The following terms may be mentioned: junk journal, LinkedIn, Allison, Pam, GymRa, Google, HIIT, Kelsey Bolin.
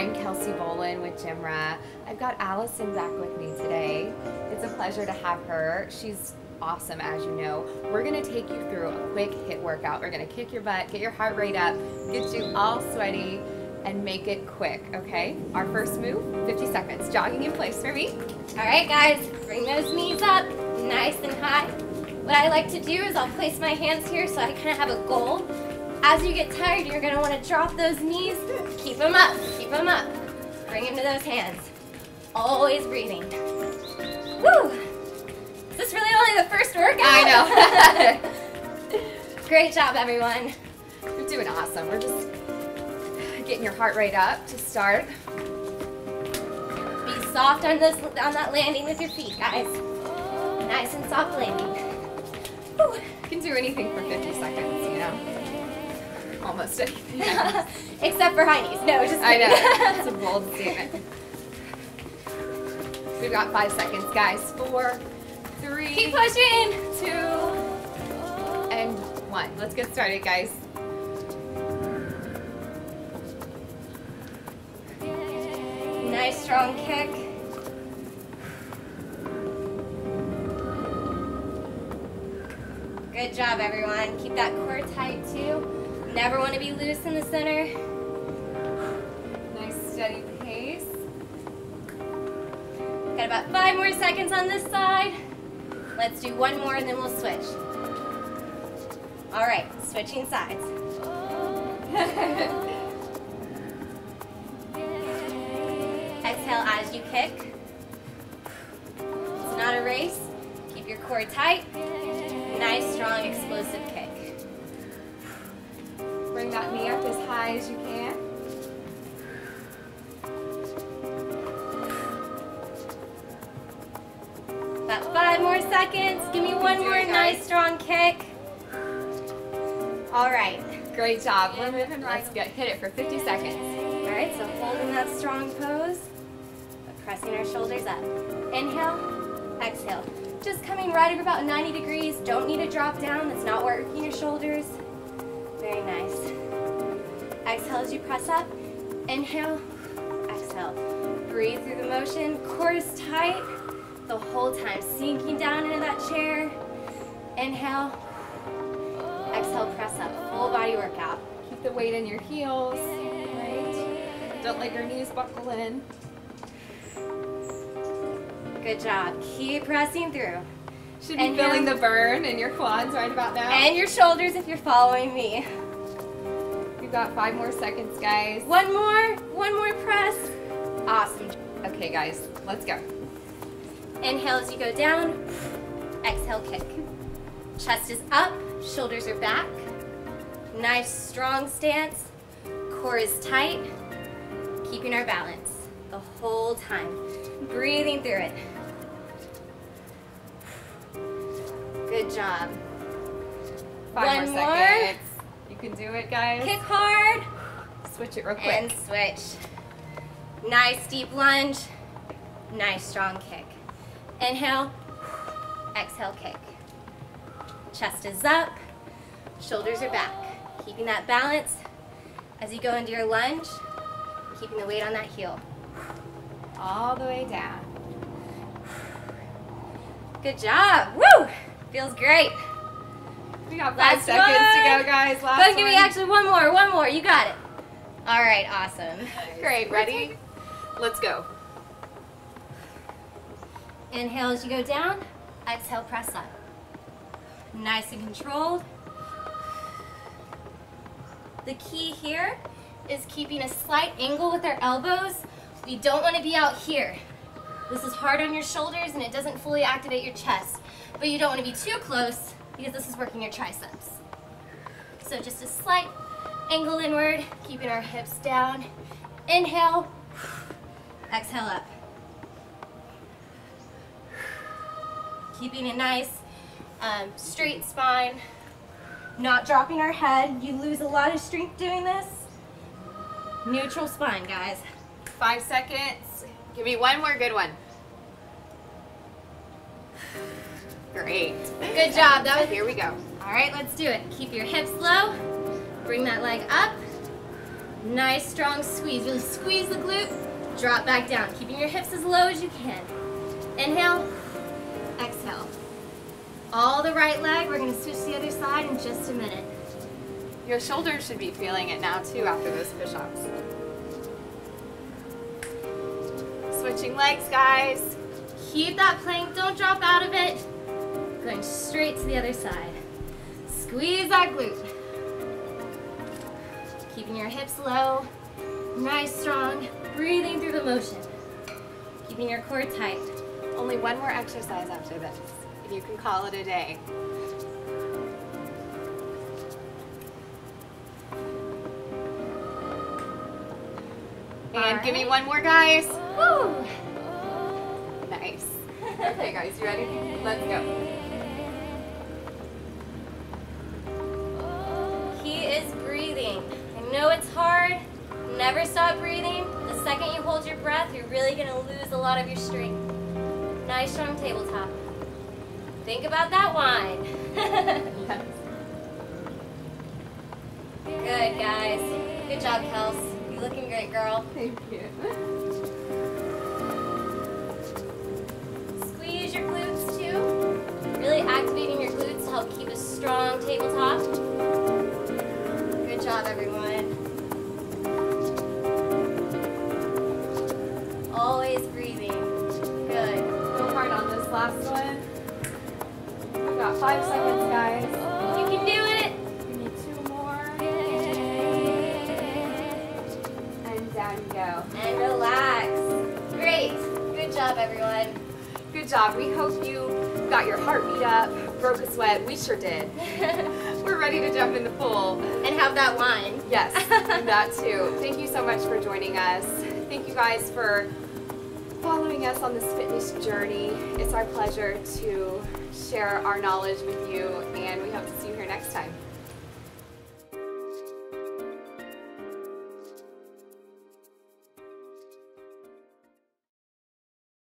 I'm Kelsey Bolin with GymRa. I've got Allison back with me today. It's a pleasure to have her. She's awesome, as you know. We're gonna take you through a quick HIIT workout. We're gonna kick your butt, get your heart rate up, get you all sweaty, and make it quick, okay? Our first move, 50 seconds. Jogging in place for me. All right, guys, bring those knees up, nice and high. What I like to do is I'll place my hands here so I kind of have a goal. As you get tired, you're gonna wanna drop those knees. Keep them up, keep them up. Bring them to those hands. Always breathing. Woo! Is this really only the first workout? I know. Great job, everyone. You're doing awesome. We're just getting your heart rate up to start. Be soft on that landing with your feet, guys. Nice and soft landing. Woo. You can do anything for 50 seconds, you know. Almost anything. Except for high knees. No, just kidding. I know. It's a bold statement. We've got 5 seconds, guys. 4, 3, keep pushing. 2, and 1. Let's get started, guys. Nice strong kick. Good job, everyone. Keep that core tight too. Never want to be loose in the center. Nice steady pace. Got about 5 more seconds on this side. Let's do one more and then we'll switch. All right, switching sides. Exhale as you kick. It's not a race. Keep your core tight. Nice, strong, explosive kick. Bring that knee up as high as you can. About 5 more seconds. Give me one more nice strong kick. All right. Great job. We're moving right. Let's hit it for 50 seconds. All right, so holding that strong pose, but pressing our shoulders up. Inhale, exhale. Just coming right at about 90 degrees. Don't need to drop down. That's not working your shoulders. Very nice. Exhale as you press up. Inhale, exhale. Breathe through the motion. Core is tight the whole time. Sinking down into that chair. Inhale, exhale, press up. Full body workout. Keep the weight in your heels. Right? Don't let your knees buckle in. Good job. Keep pressing through. Should be feeling the burn in your quads right about now. And your shoulders if you're following me. We've got 5 more seconds, guys. One more press. Awesome. Okay, guys, let's go. Inhale as you go down. Exhale, kick. Chest is up, shoulders are back. Nice, strong stance. Core is tight. Keeping our balance the whole time. Breathing through it. Good job. 5 more seconds. You can do it, guys. Kick hard. Switch it real quick. And switch. Nice deep lunge. Nice strong kick. Inhale. Exhale, kick. Chest is up. Shoulders are back. Keeping that balance. As you go into your lunge, keeping the weight on that heel. All the way down. Good job. Woo! Feels great. We got 5 seconds to go, guys. Last one. Give me actually one more. You got it. All right, awesome. Great, ready? Let's go. Inhale as you go down. Exhale, press up. Nice and controlled. The key here is keeping a slight angle with our elbows. We don't want to be out here. This is hard on your shoulders and it doesn't fully activate your chest. But you don't want to be too close because this is working your triceps. So just a slight angle inward, keeping our hips down. Inhale, exhale up. Keeping a nice straight spine, not dropping our head. You lose a lot of strength doing this. Neutral spine, guys. 5 seconds. Give me one more good one. Great. Good job. That was, here we go. All right, let's do it. Keep your hips low. Bring that leg up. Nice strong squeeze, really squeeze the glute, drop back down, keeping your hips as low as you can. Inhale, exhale. All the right leg, we're gonna switch the other side in just a minute. Your shoulders should be feeling it now too after those push-ups. Switching legs, guys. Keep that plank, don't drop out of it. Going straight to the other side. Squeeze that glute. Keeping your hips low, nice, strong, breathing through the motion. Keeping your core tight. Only one more exercise after this, and you can call it a day. And give me one more, guys. Woo! Nice. Okay, guys, you ready? Let's go. He is breathing. I know it's hard. Never stop breathing. The second you hold your breath, you're really going to lose a lot of your strength. Nice, strong tabletop. Think about that wine. Yes. Good, guys. Good job, Kels. You're looking great, girl. Thank you. Squeeze your glutes, too. Really activating your glutes to help keep a strong tabletop. Good job, everyone. Always breathing. Good. Go hard on this last one. We've got 5 seconds, guys. You can do it. We need two more. And down you go. And relax. Great. Good job, everyone. Good job. We hope you got your heartbeat up. Broke a sweat. We sure did. We're ready to jump in the pool. And have that wine. Yes, and that too. Thank you so much for joining us. Thank you guys for following us on this fitness journey. It's our pleasure to share our knowledge with you, and we hope to see you here next time.